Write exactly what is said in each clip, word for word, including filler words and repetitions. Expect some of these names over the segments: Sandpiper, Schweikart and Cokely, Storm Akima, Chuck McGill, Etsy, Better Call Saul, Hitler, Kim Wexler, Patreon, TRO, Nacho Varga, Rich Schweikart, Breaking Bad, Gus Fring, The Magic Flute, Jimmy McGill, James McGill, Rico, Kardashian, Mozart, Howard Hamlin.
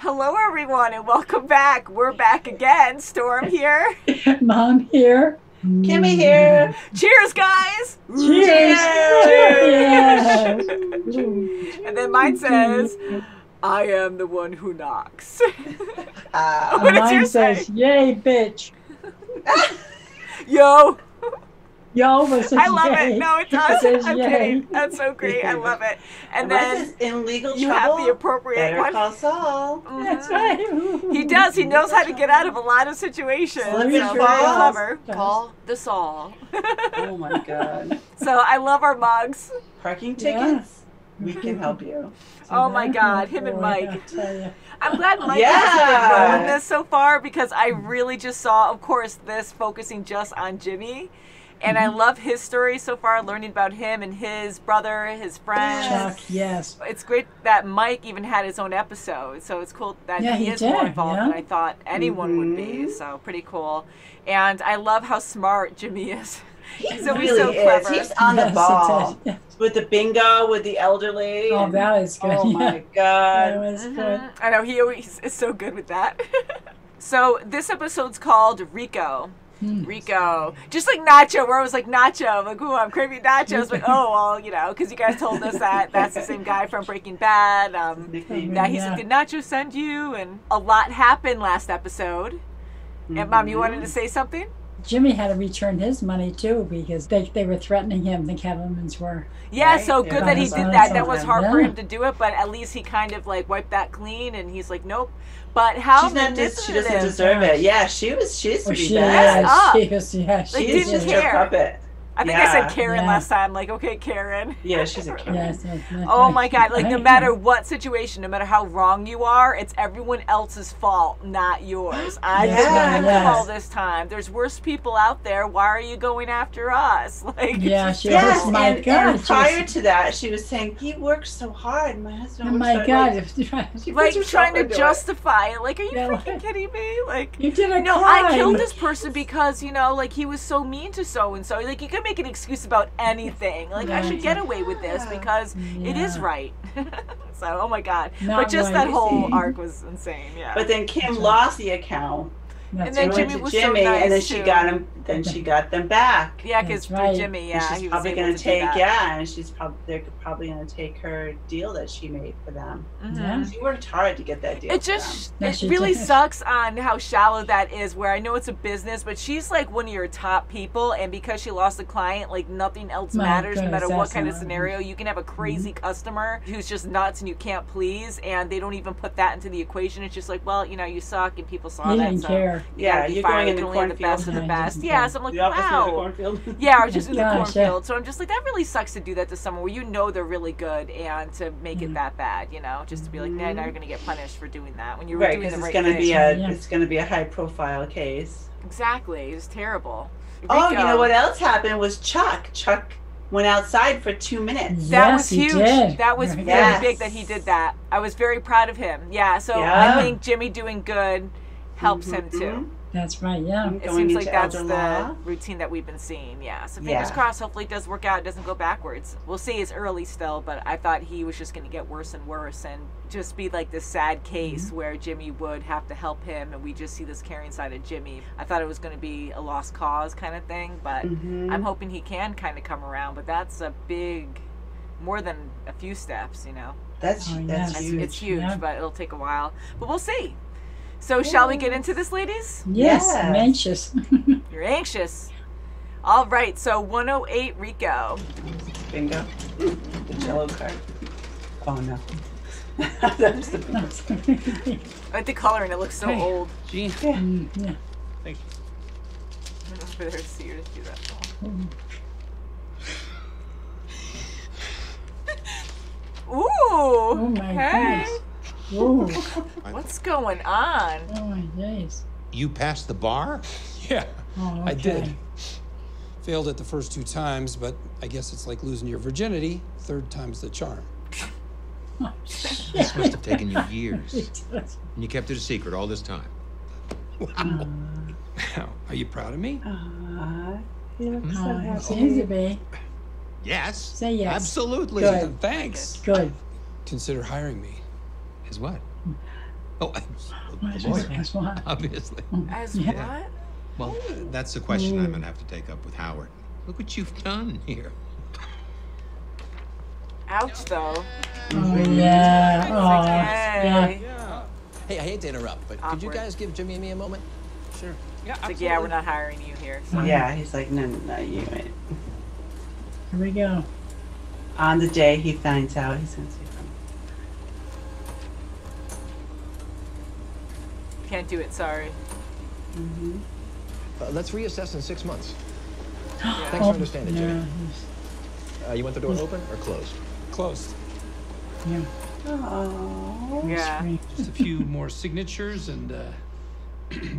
Hello, everyone, and welcome back. We're back again. Storm here. Mom here. Kimmy here. Cheers, guys. Cheers. Cheers. Cheers. And then mine says, I am the one who knocks. Uh, what mine your says, saying? Yay, bitch. Yo. Yo, but I love yay. It. No, it does. It I'm yay. Kidding. That's so great. I love it. And, and then in legal you trouble, have the appropriate Better one. Call Saul. Mm-hmm. That's right. He does. He knows how to get out of a lot of situations. So very clever. Call the Saul. Oh my God. So I love our mugs. Parking tickets. Yeah. We can help you. So oh my God, him boy, and Mike. I'm glad Mike yeah. has been doing this so far because I really just saw, of course, this focusing just on Jimmy. And I love his story so far, learning about him and his brother, his friends. Chuck, yes. It's great that Mike even had his own episode, so it's cool that yeah, he, he is did, more involved yeah. than I thought anyone mm-hmm. would be, so pretty cool. And I love how smart Jimmy is. He He's really so clever. Is. He's on yes, the ball. Yeah. With the bingo, with the elderly. Oh, that is good. Oh, yeah. my God. That was mm-hmm. good. I know, he always is so good with that. So this episode's called Rico. Rico, just like Nacho, where I was like Nacho, I'm like, ooh, I'm craving nachos, but oh, well, you know, because you guys told us that that's the same guy from Breaking Bad. Um, that he's like, did Nacho send you? And a lot happened last episode. Mm-hmm. And Mom, you wanted to say something? Jimmy had to return his money too because they they were threatening him. The Kevinmans were. Yeah, right? so good yeah. that he did that. That was hard yeah. for him to do it, but at least he kind of like wiped that clean, and he's like, nope. But how does she doesn't deserve it? Yeah, she was. She used to be bad. Yeah, she was. Yeah, she like, didn't just care. Puppet. I think yeah. I said Karen yeah. last time. Like, okay, Karen. Yeah, she's a Karen. Yes, yes, yes, oh my God! Like, no matter what situation, no matter how wrong you are, it's everyone else's fault, not yours. I yes, did not have fault this time. There's worse people out there. Why are you going after us? Like, yeah, she yes, was. My and, God. And prior was, to that, she was saying, "He works so hard. My husband." Oh my so God! Like, she like trying to justify it. it. Like, are you yeah, freaking like, kidding me? Like, you did a no, crime. I killed this person because you know, like, he was so mean to so and so. Like, you could make an excuse about anything. Like yeah. I should get away with this because yeah. it is right. So oh my God. Not but just that whole seen. Arc was insane. Yeah. But then Kim lost the account. That's and then right. Jimmy was Jimmy, so nice and then she too. Got him. Then she got them back. Yeah, because right. through Jimmy, yeah, and she's he was probably going to take. Yeah, and she's probably they're probably going to take her deal that she made for them. Mm-hmm. Yeah. She worked hard to get that deal. It just for them. It really did. Sucks on how shallow that is. Where I know it's a business, but she's like one of your top people, and because she lost a client, like nothing else My matters. Goodness, no matter what kind of scenario, you can have a crazy mm-hmm. customer who's just nuts and you can't please, and they don't even put that into the equation. It's just like, well, you know, you suck, and people saw he that. Didn't so. Care. You yeah, you're going in the cornfield. The best of the best. Yeah, so I'm like, wow. Yeah, or just in the cornfield. So I'm just like, that really sucks to do that to someone where you know they're really good and to make mm-hmm. it that bad, you know, just to be like, nah, now you're going to get punished for doing that when you're right, doing the right gonna thing. Be a, yeah. It's going to be a high-profile case. Exactly. It was terrible. Rico. Oh, you know what else happened was Chuck. Chuck went outside for two minutes. That yes, was huge. That was right. really yes. big that he did that. I was very proud of him. Yeah, so yeah. I think Jimmy doing good helps mm-hmm. him too. That's right, yeah. It seems like that's the routine that we've been seeing, yeah. So fingers yeah. crossed, hopefully it does work out, it doesn't go backwards. We'll see, it's early still, but I thought he was just gonna get worse and worse and just be like this sad case mm-hmm. where Jimmy would have to help him and we just see this caring side of Jimmy. I thought it was gonna be a lost cause kind of thing, but mm-hmm. I'm hoping he can kind of come around, but that's a big, more than a few steps, you know? That's, oh, that's, that's huge. It's huge, yeah. but it'll take a while, but we'll see. So shall we get into this, ladies? Yes, yes. I'm anxious. You're anxious. All right, so one oh eight Rico. Bingo. The Jell-O card. Oh, no. That's the bingo. I like the color, and it looks so hey. Old. Gee. Yeah. Yeah. Thank you. I don't know if there's a seer to do that. Ooh. Oh, my hey. Goodness. Ooh. What's going on? Oh my days. You passed the bar? Yeah, oh, okay. I did. Failed it the first two times, but I guess it's like losing your virginity. Third time's the charm. Oh, this must have taken you years. And you kept it a secret all this time. Wow. Uh, Are you proud of me? Uh, you look so uh, happy. Seems to be. Yes. Say yes. Absolutely. Good. Thanks. Good. Consider hiring me. Is what? Oh, lawyer. As what? Obviously. As yeah. what? Well, uh, that's the question I'm gonna have to take up with Howard. Look what you've done here. Ouch, though. Oh, yeah. Oh, okay. yeah. Hey, I hate to interrupt, but Awkward. could you guys give Jimmy and me a moment? Sure. Yeah, it's like, yeah, we're not hiring you here. So. Yeah, he's like, no, no, no, you ain't. Here we go. On the day he finds out, he's going to see him. Can't do it, sorry. Mm-hmm. Uh, let's reassess in six months. Thanks oh, for understanding, yeah. Jimmy. Uh, you want the door yeah. open or closed? Closed. Yeah. Oh. Yeah. Just a few more signatures and uh,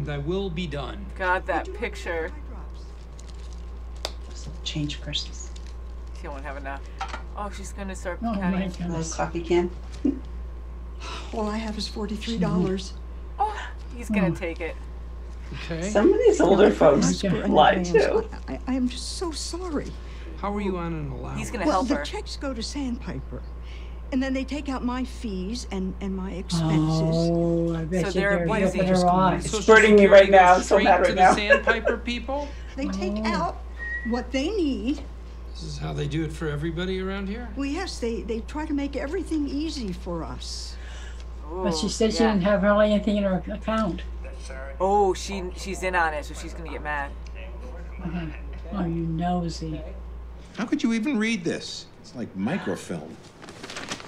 that will be done. God, that picture. Change purses. She won't have enough. Oh, she's gonna start oh, counting. A little coffee can. All I have is forty-three dollars. Oh, he's gonna oh. take it. Okay. Some of these older folks lie too. I, I am just so sorry. How are you on an allowance? He's gonna well, help her. Well, the checks go to Sandpiper, and then they take out my fees and and my expenses. Oh, I bet so they're abusing her off. It's burning me right now. So mad right now. To the Sandpiper people. They take oh. out what they need. This is how they do it for everybody around here. Well, yes, they they try to make everything easy for us. Oh, but she said yeah. she didn't have really anything in her account. Oh, she she's in on it, so she's gonna get mad. Okay. Oh, you nosy. How could you even read this? It's like microfilm.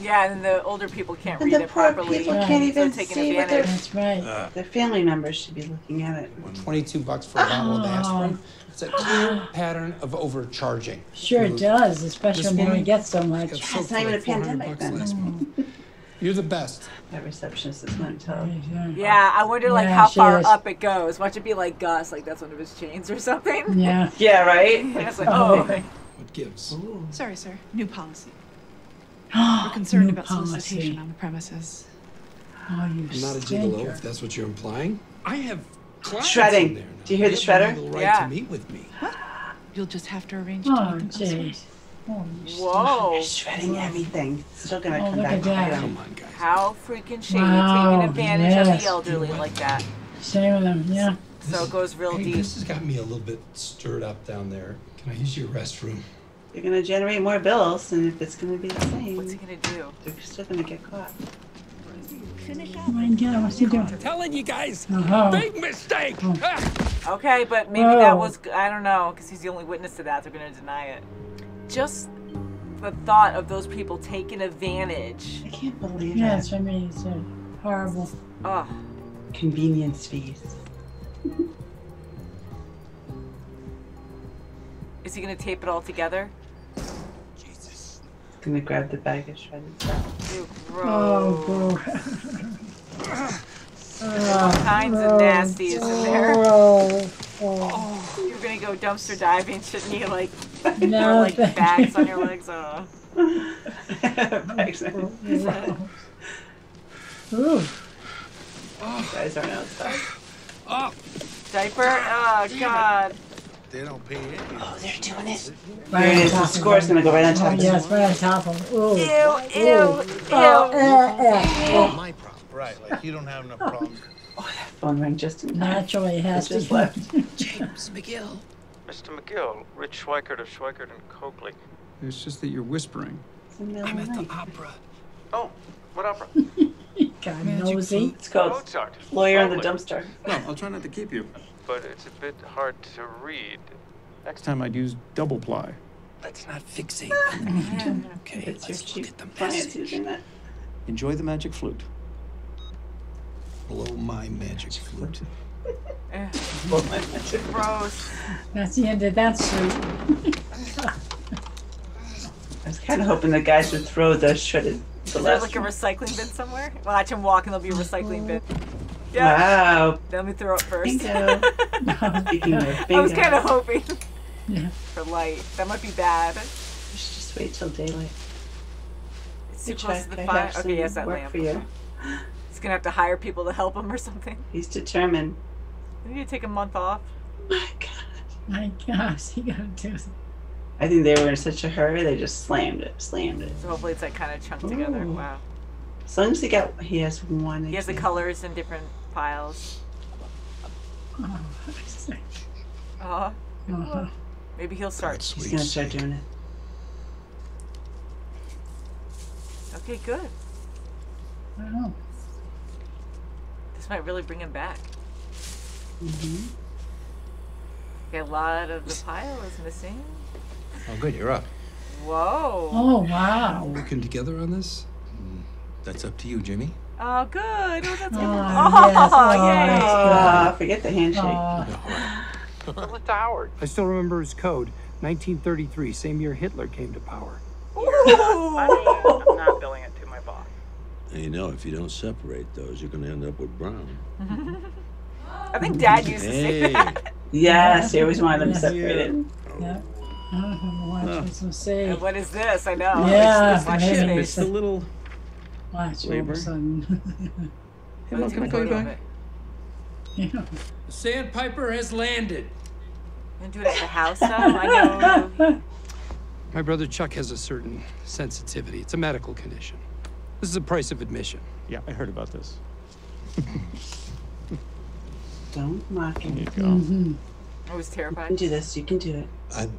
Yeah, and the older people can't and read it properly. The poor people right. can't even so see what they're... That's right. Uh, the family members should be looking at it. twenty-two bucks for a bottle oh. of aspirin. It's a clear pattern of overcharging. Sure it does, especially when we get so much. It's not even a pandemic then. You're the best. That receptionist is not tough. Yeah, I wonder like yeah, how far is. up it goes. Watch it be like Gus, like that's one of his chains or something. Yeah. yeah, right? And it's like, oh. Okay. What gives? Ooh. Sorry, sir. New policy. We're concerned New about policy. solicitation on the premises. Oh, you I'm not a gigolo, if that's what you're implying. I have clients Shredding. There now. Do you hear they the shredder? Have right yeah. to meet with me. What? You'll just have to arrange to oh, meet them. Oh, Whoa! You're shredding Whoa. everything. Still gonna oh, come back. Come on, guys. How freaking shady! Wow, taking advantage yes. of the elderly like that. Shame on them. Yeah. This, so it goes real hey, deep. This has got me a little bit stirred up down there. Can I use your restroom? You're gonna generate more bills, and if it's gonna be the same, what's he gonna do? They're still gonna get caught. Finish up. Oh my God, what's he doing? I'm telling you guys, uh-huh. big mistake. Oh. Okay, but maybe Whoa. that was—I don't know—because he's the only witness to that. They're gonna deny it. Just the thought of those people taking advantage. I can't believe it. Yes, I mean, it's a horrible. Ugh. Convenience fees. Is he going to tape it all together? Jesus. He's going to grab the bag and shred it down. Oh, bro. All kinds oh, of nasties oh, in there. Oh, oh. Oh, you're going to go dumpster diving, shouldn't you? Like, no, like bags on your legs. Oh. Bags on your legs. Ooh. You guys aren't outside. Oh. Diaper? Oh, God. They don't pay anything. Oh, they're doing it. Right it is. The score's going to go right on top of it. Yes, right on top of it. Ooh. Ew, ew, ew. Oh, my problem. Right, like you don't have enough problems. Oh, that phone rang just in time. Naturally has just left. James McGill. Mister McGill, Rich Schweikart of Schweikart and Cokely. It's just that you're whispering. I'm at the opera. Oh, what opera? God knows it. It's called Mozart. Lawyer in the Dumpster. No, I'll try not to keep you. But it's a bit hard to read. Next time I'd use double ply. Let's not fixate on the meat. Okay, it's let's look at the message. That. Enjoy the magic flute. Blow my magic flute. Blow my magic gross. That's the end of that suit. I was kind of hoping the guys would throw the shredded. The Is there like one. a recycling bin somewhere? Watch him walk and there'll be a recycling bin. Yeah. Wow. Let me throw it first. Bingo. Speaking of bingo. I was kind of hoping yeah. for light. That might be bad. We should just wait till daylight. It's too close to the fire. Okay, yes, that lamp. For you. He's going to have to hire people to help him or something. He's determined. We need to take a month off. My God. My gosh. He got to do it. I think they were in such a hurry, they just slammed it. Slammed it. So hopefully it's like kind of chunked Ooh. together. Wow. As long as he got, he has one. He has the colors in different piles. Oh, nice. Uh-huh. Uh-huh. Maybe he'll start. He's gonna start doing it. Okay, good. I don't know. This might really bring him back. Mm-hmm. Okay, a lot of the pile is missing. Oh, good, you're up. Whoa. Oh, wow. We're working together on this? That's up to you, Jimmy. Oh, good. Oh, that's good. Oh, oh, yes. oh yay. Uh, forget the handshake. Uh. What's Howard? I still remember his code. nineteen thirty-three, same year Hitler came to power. I mean, I'm not billing it to my boss. You know, if you don't separate those, you're going to end up with brown. I think Dad used to say hey. that. Yes, he always wanted them separated. Yeah. I don't have a watch. Oh. I was going to say. And what is this? I know. Yeah, it's, it's, it's, it's the little watch all of a sudden. Hey, Mom, can I call you back? Yeah. The Sandpiper has landed. I'm going to do it at the house, though. I know. My brother Chuck has a certain sensitivity. It's a medical condition. This is the price of admission. Yeah, I heard about this. Don't mock him. There you go. Mm-hmm. I was terrified. You can do this. You can do it. I'm,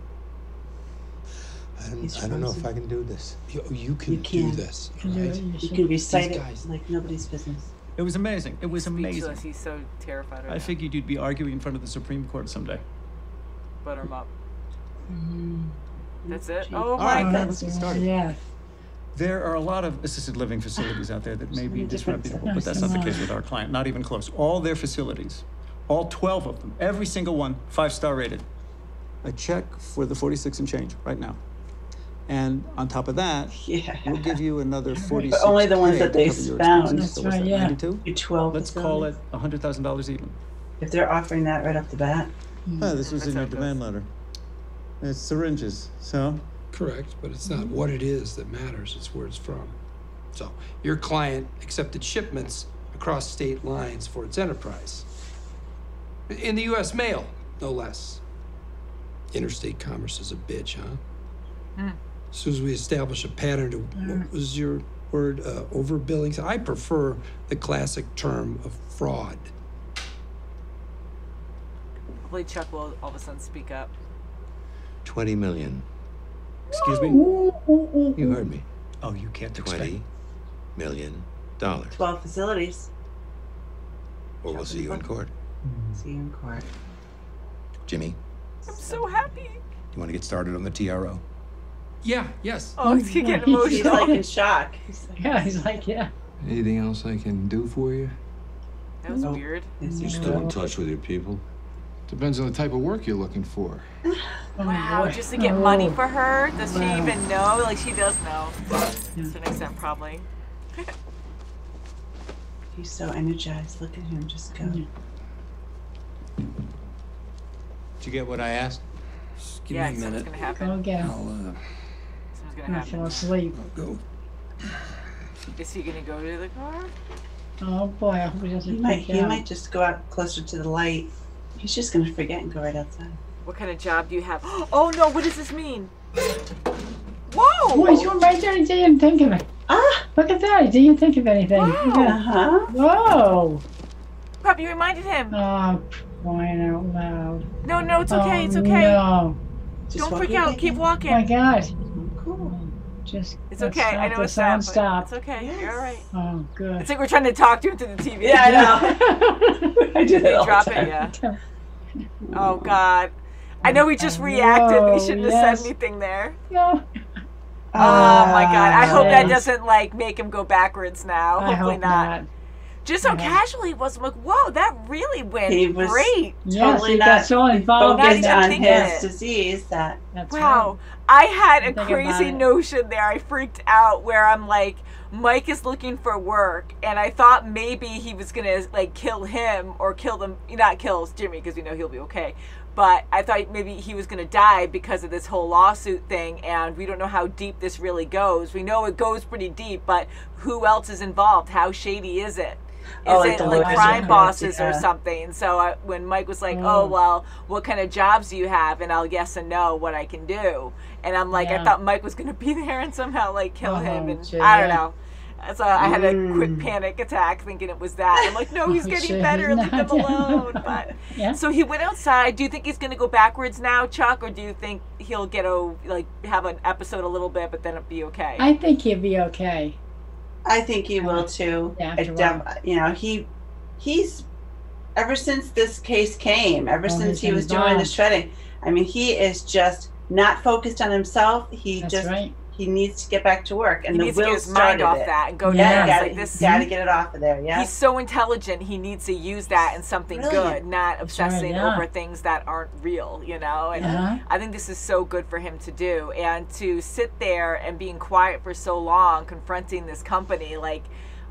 I'm, I don't know if I can do this. You, you, can, you can do this. All right? You, you can recite it like nobody's business. It was amazing. It was amazing. He's so terrified. Right I now. figured you'd be arguing in front of the Supreme Court someday. Butter him up. Mm-hmm. That's it. Oh my God! Let's get started. Yeah. There are a lot of assisted living facilities out there that may be disreputable, but that's not the case with our client. Not even close. All their facilities, all twelve of them, every single one, five-star rated. A check for the forty-six and change right now, and on top of that, yeah. we'll give you another forty-six. But only the ones that they found. That's right. Yeah. ninety-two. Twelve. Let's call it a hundred thousand dollars even. If they're offering that right off the bat. Oh, this was in your demand letter. It's syringes, so? Correct, but it's not what it is that matters, it's where it's from. So, your client accepted shipments across state lines for its enterprise. In the U S mail, no less. Interstate commerce is a bitch, huh? Mm. As soon as we establish a pattern to, what was your word, uh, overbilling? I prefer the classic term of fraud. Hopefully Chuck will all of a sudden speak up. twenty million. Excuse me? You heard me. Oh, you can't explain. twenty million dollars. twelve facilities. Well, we'll see you in court. See you in court. Jimmy? I'm so happy. You want to get started on the T R O? Yeah, yes. Oh, he's getting emotional. He's like in shock. He's like, yeah, he's like, yeah. Anything else I can do for you? That was no. weird. You still in touch with your people? Depends on the type of work you're looking for. Wow, just to get money for her? Does she even know? Like, she does know. To an extent, probably. He's so energized. Look at him just go. Did you get what I asked? Just give yeah, me a minute. Gonna happen. I'll get him. I'll, uh, something's gonna happen. I'll sleep. I'll go. Is he gonna go to the car? Oh boy, I hope he doesn't he might, He might just go out closer to the light. He's just going to forget and go right outside. What kind of job do you have? Oh, no. What does this mean? Whoa. Boy, you were right there and didn't think of it. Ah, look at that. He didn't think of anything. Wow. Yeah. Uh-huh. Whoa. Pop, you reminded him. Oh, crying out loud. No, no. It's okay. Oh, it's okay. No. Just Don't freak out. Keep walking. Oh, my God. Cool. Just it's okay. I know it's sound stop. It's okay. Yes. You're all right. Oh, good. It's like we're trying to talk to him through the T V. Yeah, I know. I did it Drop it, yeah. Oh, God. I know we just reacted. Whoa, we shouldn't yes. have said anything there. No. Oh, uh, my God. I hope yes. that doesn't, like, make him go backwards now. I Hopefully hope not. not. Just so yeah. casually was like, whoa, that really went he was great. Yes, totally he not got so involved in on his disease that. That's wow. Right. I had I'm a crazy notion there. I freaked out where I'm like, Mike is looking for work, and I thought maybe he was gonna like kill him or kill them, not kill Jimmy because we know he'll be okay, but I thought maybe he was gonna die because of this whole lawsuit thing, and we don't know how deep this really goes. We know it goes pretty deep, but who else is involved? How shady is it? Is oh, like it like crime bosses yeah. or something? So I, when Mike was like, mm. oh, well, what kind of jobs do you have? And I'll yes and no what I can do. And I'm like, yeah. I thought Mike was going to be there and somehow like kill oh, him. And gee, I don't yeah. know. So I had a quick panic attack thinking it was that. I'm like, no, he's getting sure better. Leave him alone. But yeah. So he went outside. Do you think he's going to go backwards now, Chuck, or do you think he'll get a like have an episode a little bit, but then it'll be okay? I think he'll be okay. I think he will too. Yeah, you know, he he's ever since this case came, ever well, since he was involved. doing the shredding. I mean, he is just not focused on himself. He That's just. Right. He needs to get back to work, and he the needs will to get his mind off it. that and go yeah. down. Like this, got to get it off of there. Yeah, he's so intelligent. He needs to use that in something Brilliant. good, not obsessing sure, yeah. over things that aren't real. You know, and uh-huh. I think this is so good for him to do, and to sit there and being quiet for so long, confronting this company. Like,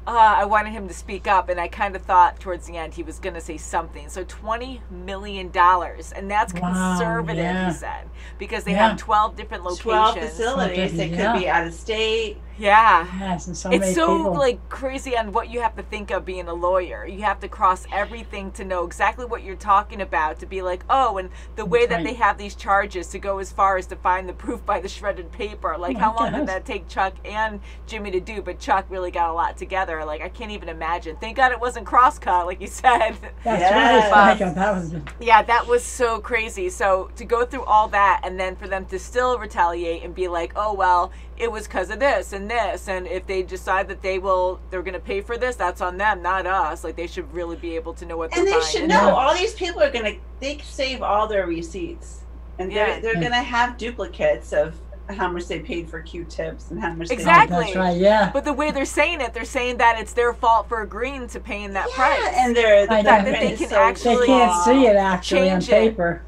uh, I wanted him to speak up, and I kind of thought towards the end he was going to say something. So twenty million dollars, and that's wow, conservative, yeah. he said, because they yeah. have twelve different locations, twelve facilities. They yeah. could be out of state. Yeah, yes, and so it's so people. like crazy on what you have to think of being a lawyer. You have to cross everything to know exactly what you're talking about. To be like, oh, and the way That's that right. they have these charges to go as far as to find the proof by the shredded paper. Like, oh how long gosh. did that take Chuck and Jimmy to do? But Chuck really got a lot together. Like, I can't even imagine. Thank God it wasn't cross-cut, like you said. That's yes. right. But, that was yeah, that was so crazy. So to go through all that, and then for them to still retaliate and be like, oh well, it was because of this and this, and if they decide that they will, they're going to pay for this, that's on them, not us. Like, they should really be able to know what they're buying. And they should know. All these people are going to, they save all their receipts, and yeah. they're, they're yeah. going to have duplicates of how much they paid for Q-tips and how much exactly. they paid. That's right, yeah. But the way they're saying it, they're saying that it's their fault for agreeing to paying that yeah, price. And they're, the fact that they can so actually they can't see it actually on paper. It.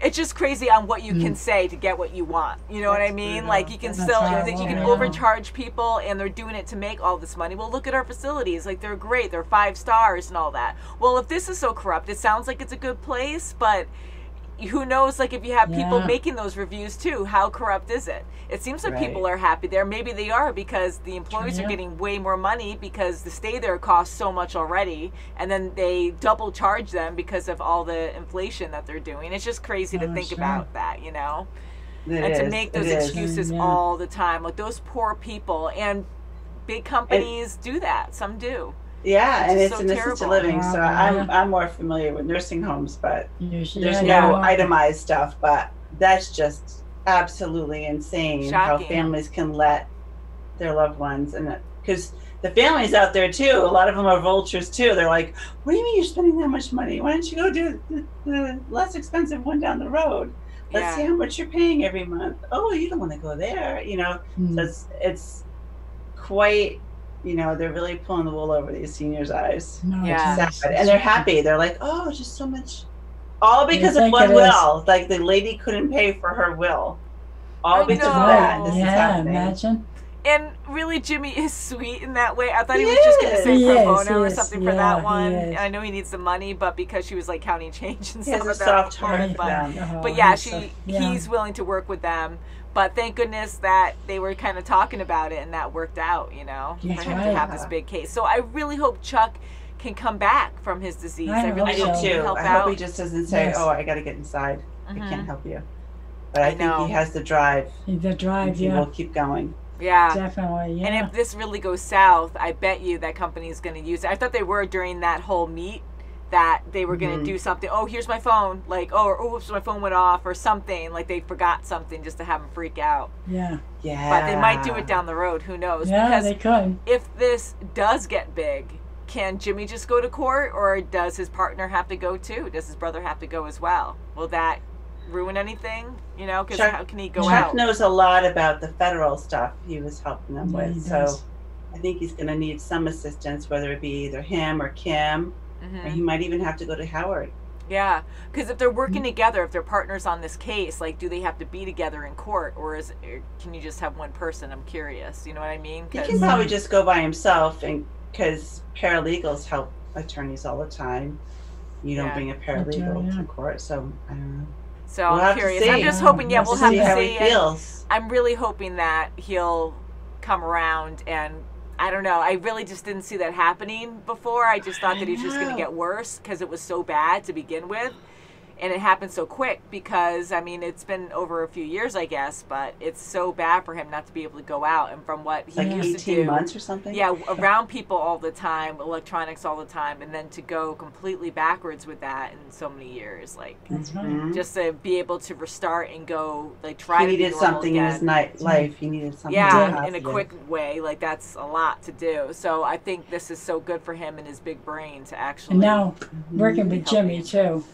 It's just crazy on what you mm. can say to get what you want. You know that's what I mean? Brutal. Like, you can that's still, you, you can yeah. overcharge people, and they're doing it to make all this money. Well, look at our facilities. Like, they're great. They're five stars and all that. Well, if this is so corrupt, it sounds like it's a good place, but who knows, like, if you have yeah. people making those reviews too, how corrupt is it? It seems like right. people are happy there. Maybe they are because the employees True. are getting way more money because the stay there costs so much already, and then they double charge them because of all the inflation that they're doing. It's just crazy oh, to think sure. about that, you know? It and is. to make those it excuses is. all the time. Like, those poor people, and big companies it, do that. Some do. Yeah, and it's an assisted living, so I'm I'm more familiar with nursing homes, but there's no itemized stuff. But that's just absolutely insane how families can let their loved ones, and because the families out there too, a lot of them are vultures too. They're like, "What do you mean you're spending that much money? Why don't you go do the, the less expensive one down the road? Let's yeah. see how much you're paying every month. Oh, you don't want to go there, you know." Mm. So it's it's quite. You know, they're really pulling the wool over these seniors' eyes. No, yeah. Sad. And they're happy. They're like, oh, just so much. All because of one will. Is. Like, the lady couldn't pay for her will. All I because know. of that. This yeah, is happening. Imagine. And really, Jimmy is sweet in that way. I thought he, he was is. just going to say he pro bono is, or something yeah, for that one. I know he needs the money, but because she was like counting change and stuff, he has a soft heart. But, oh, but yeah, she so, yeah. he's willing to work with them. But thank goodness that they were kind of talking about it, and that worked out, you know, for him to have this big case. So I really hope Chuck can come back from his disease. I, I really hope so. he can help I out. hope he just doesn't say, yes. oh, I got to get inside. Mm-hmm. I can't help you. But I, I think know. he has the drive. The drive, he yeah. He will keep going. Yeah. Definitely, yeah. And if this really goes south, I bet you that company is going to use it. I thought they were during that whole meet. That they were going to mm. do something. Oh, here's my phone. Like, oh, or, oh, oops, my phone went off or something. Like, they forgot something just to have them freak out. Yeah. Yeah. But they might do it down the road. Who knows? Yeah, because they could. If this does get big, can Jimmy just go to court, or does his partner have to go too? Does his brother have to go as well? Will that ruin anything? You know, because how can he go Chuck out? Chuck knows a lot about the federal stuff he was helping them yeah, with. So I think he's going to need some assistance, whether it be either him or Kim. Mm-hmm. Or he might even have to go to Howard. Yeah, because if they're working mm-hmm. together, if they're partners on this case, like, do they have to be together in court, or is or can you just have one person? I'm curious. You know what I mean? He can probably just go by himself, and because paralegals help attorneys all the time. You don't yeah. bring a paralegal yeah. to court, so I don't know. So we'll I'm curious. I'm just hoping. Yeah, we'll, we'll have, see have to see. How he feels. I'm really hoping that he'll come around and. I don't know. I really just didn't see that happening before. I just thought that he was just going to get worse because it was so bad to begin with. And it happened so quick because, I mean, it's been over a few years, I guess, but it's so bad for him not to be able to go out. And from what he like used to do, eighteen months or something? Yeah, around people all the time, electronics all the time, and then to go completely backwards with that in so many years, like mm-hmm. just to be able to restart and go, like try. He needed to something again. in his night life. He needed something. Yeah, in a quick way, like that's a lot to do. So I think this is so good for him and his big brain to actually. And now working with Jimmy him. too.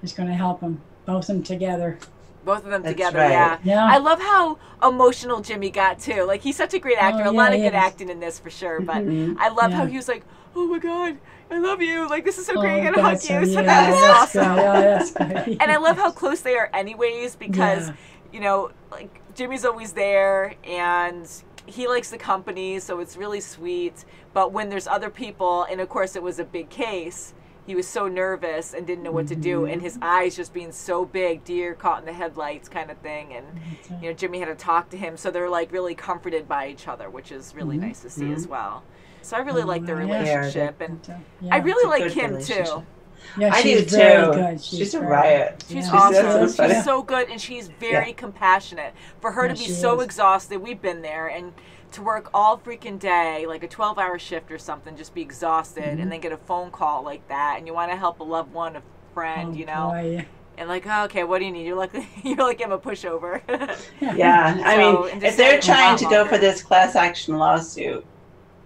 It's going to help them, both of them together. Both of them That's together, right. yeah. yeah. I love how emotional Jimmy got, too. Like, he's such a great actor. Oh, yeah, a lot of good is. acting in this, for sure. But mm-hmm. I love yeah. how he was like, oh, my God, I love you. Like, this is so oh, great. I'm going to hug you. So, so yeah, that was awesome. Good. Yeah, good. And I love how close they are anyways because, yeah. you know, like, Jimmy's always there and he likes the company, so it's really sweet. But when there's other people, and, of course, it was a big case, he was so nervous and didn't know what to do, and his eyes just being so big, deer caught in the headlights kind of thing. And, you know, Jimmy had to talk to him. So they're, like, really comforted by each other, which is really mm-hmm. nice to see mm-hmm. as well. So I really mm-hmm. like their relationship. Yeah, and yeah, I really like Kim, too. Yeah, I do, too. She's, she's a riot. She's yeah. awesome. So she's so good, and she's very yeah. compassionate. For her yeah, to be so is. exhausted, we've been there, and to work all freaking day, like a twelve hour shift or something, just be exhausted, mm-hmm. and then get a phone call like that, and you want to help a loved one, a friend, oh, you know, boy. and like, oh, okay, what do you need? You're like, you're like, I'm a pushover. yeah, I so, mean, if they're trying to longer. go for this class action lawsuit,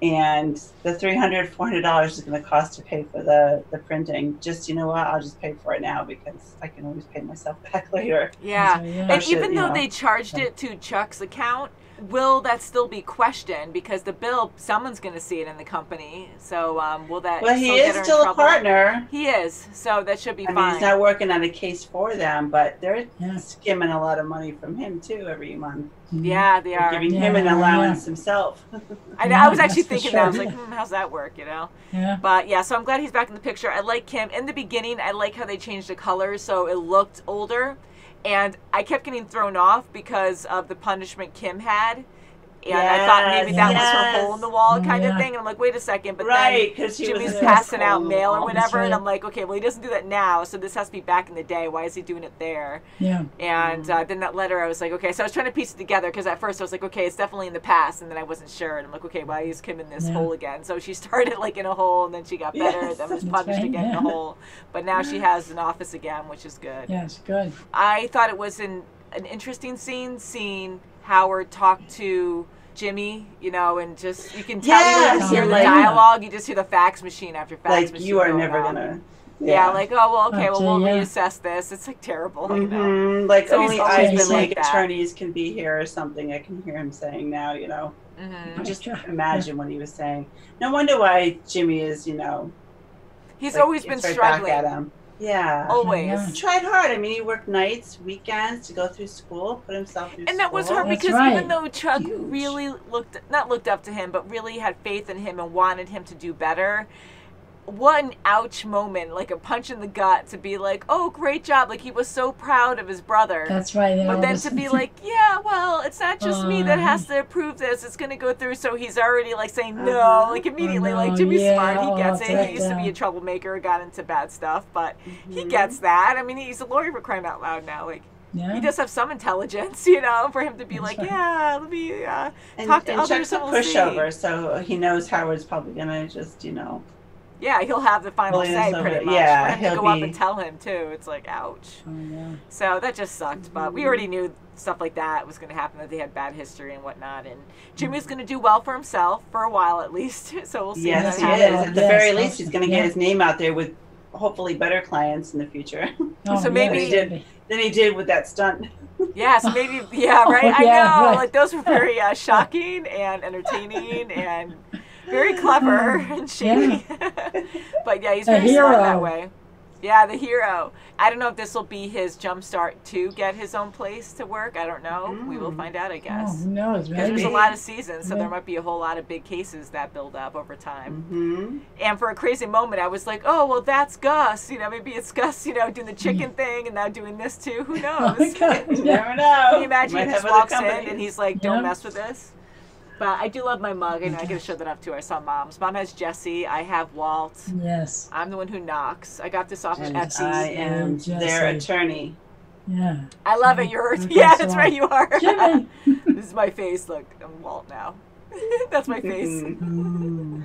and the three hundred, four hundred dollars is going to cost to pay for the, the printing. Just, you know what, I'll just pay for it now because I can always pay myself back later. Yeah, so, yeah. and should, even though know, they charged so. it to Chuck's account, will that still be questioned? Because the bill, someone's going to see it in the company. So um, will that Well, he is still a partner. He is. So that should be fine. I mean, he's not working on a case for them, but they're yeah. skimming a lot of money from him, too, every month. Yeah, they are. They're giving yeah, him an allowance yeah. himself. I, I was actually thinking sure. that. I was like, hmm, how's that work, you know? Yeah. But, yeah, so I'm glad he's back in the picture. I like him. In the beginning, I like how they changed the colors so it looked older. And I kept getting thrown off because of the punishment Kim had. And yes, I thought maybe that yes. was her hole in the wall kind yeah. of thing. And I'm like, wait a second. But right, then Jimmy's passing out mail or whatever. Right. And I'm like, okay, well, he doesn't do that now. So this has to be back in the day. Why is he doing it there? Yeah. And uh, then that letter, I was like, okay. So I was trying to piece it together because at first I was like, okay, it's definitely in the past. And then I wasn't sure. And I'm like, okay, why is Kim in this yeah. hole again? So she started like in a hole and then she got better. Yes, and then was punished right, again yeah. in a hole. But now she has an office again, which is good. Yes, good. I thought it was an, an interesting scene, seeing Howard talked to Jimmy, you know, and just, you can tell yes. you don't hear the dialogue, you just hear the fax machine after fax like, machine. You are never on. gonna. Yeah. yeah, like, oh, well, okay, well, we'll yeah. reassess this. It's like terrible. Mm-hmm. You know? Like, so only I been like attorneys can be here or something. I can hear him saying now, you know. Mm-hmm. Just imagine what he was saying. No wonder why Jimmy is, you know, he's like, always been right struggling. Back at him. Yeah. Always. Yeah. He tried hard. I mean, he worked nights, weekends to go through school, put himself through school. And that school. was hard That's because right. even though Chuck Huge. really looked, not looked up to him, but really had faith in him and wanted him to do better, what an ouch moment, like a punch in the gut to be like, oh, great job. Like, he was so proud of his brother. That's right. But then to be like, yeah, well, it's not just uh, me that has to approve this. It's going to go through. So he's already, like, saying no, like, immediately. Oh, no, like, Jimmy's yeah, smart. He gets it. He used down. to be a troublemaker, got into bad stuff. But mm-hmm. he gets that. I mean, he's a lawyer for crying out loud now. Like, yeah. he does have some intelligence, you know, for him to be That's like, right. yeah, let me uh, and, talk to and others. Chuck's a pushover, so he knows Howard's probably going to just, you know. Yeah, he'll have the final say pretty much. Yeah, for him to go up and tell him too. It's like, ouch. Oh, yeah. So that just sucked. But we already knew stuff like that was going to happen, that they had bad history and whatnot. And Jimmy's going to do well for himself for a while at least. So we'll see. Yes, he is. At the very least, he's going to get his name out there with hopefully better clients in the future. Oh, so maybe he did. Than he did with that stunt. Yeah, so maybe. Yeah, right. Oh, yeah, I know. Right. Like those were very uh, shocking and entertaining and. Very clever and shady. Yeah. But yeah, he's very smart that way. Yeah, the hero. I don't know if this will be his jumpstart to get his own place to worwork. I don't know. Mm. We will find out, I guess. Oh, who knows? Because there's a lot of seasons, so yeah. there might be a whole lot of big cases that build up over time. Mm-hmm. And for a crazy moment, I was like, oh, well, that's Gus. You know, maybe it's Gus, you know, doing the chicken mm-hmm. thing and now doing this too. Who knows? Oh my God. You never know. Can you imagine he just walks in and he's like, don't yep. mess with this? But I do love my mug, and I gotta show that up to her. I saw Mom's. Mom has Jesse. I have Walt. Yes. I'm the one who knocks. I got this off of Etsy. I am Jesse. Their attorney. Yeah. I love I, it. You're. Yeah, that's Walt. Right. You are. Jimmy. This is my face. Look, I'm Walt now. That's my face. Ooh.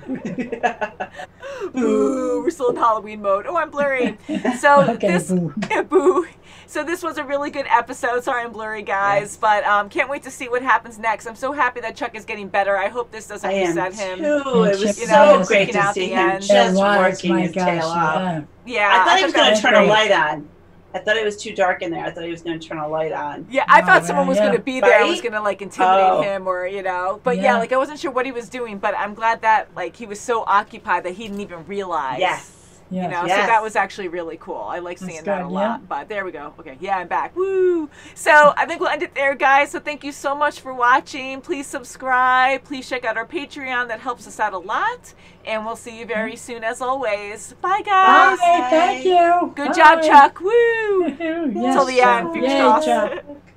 Ooh, we're still in Halloween mode. Oh, I'm blurry. So okay, this boo. Yeah, boo. So this was a really good episode. Sorry I'm blurry, guys, yeah. but um, can't wait to see what happens next. I'm so happy that Chuck is getting better. I hope this doesn't upset him. Too. It was you know, so great to see him end. Just was, working his gosh, tail off. Yeah. yeah, I thought I he was going to turn great. a light on. I thought it was too dark in there. I thought he was going to turn a light on. Yeah, I oh, thought someone was yeah. going to be there. Right? I was going to, like, intimidate oh. him or, you know. But, yeah. yeah, like, I wasn't sure what he was doing. But I'm glad that, like, he was so occupied that he didn't even realize. Yes. Yes. You know, yes. so that was actually really cool. I like seeing That's that good, a lot. Yeah. But there we go. Okay, yeah, I'm back. Woo! So I think we'll end it there, guys. So thank you so much for watching. Please subscribe. Please check out our Patreon. That helps us out a lot. And we'll see you very soon, as always. Bye, guys. Bye. Thank you. Good Bye. job, Chuck. Woo! Yes, Until the Chuck. end. Yay, Chuck.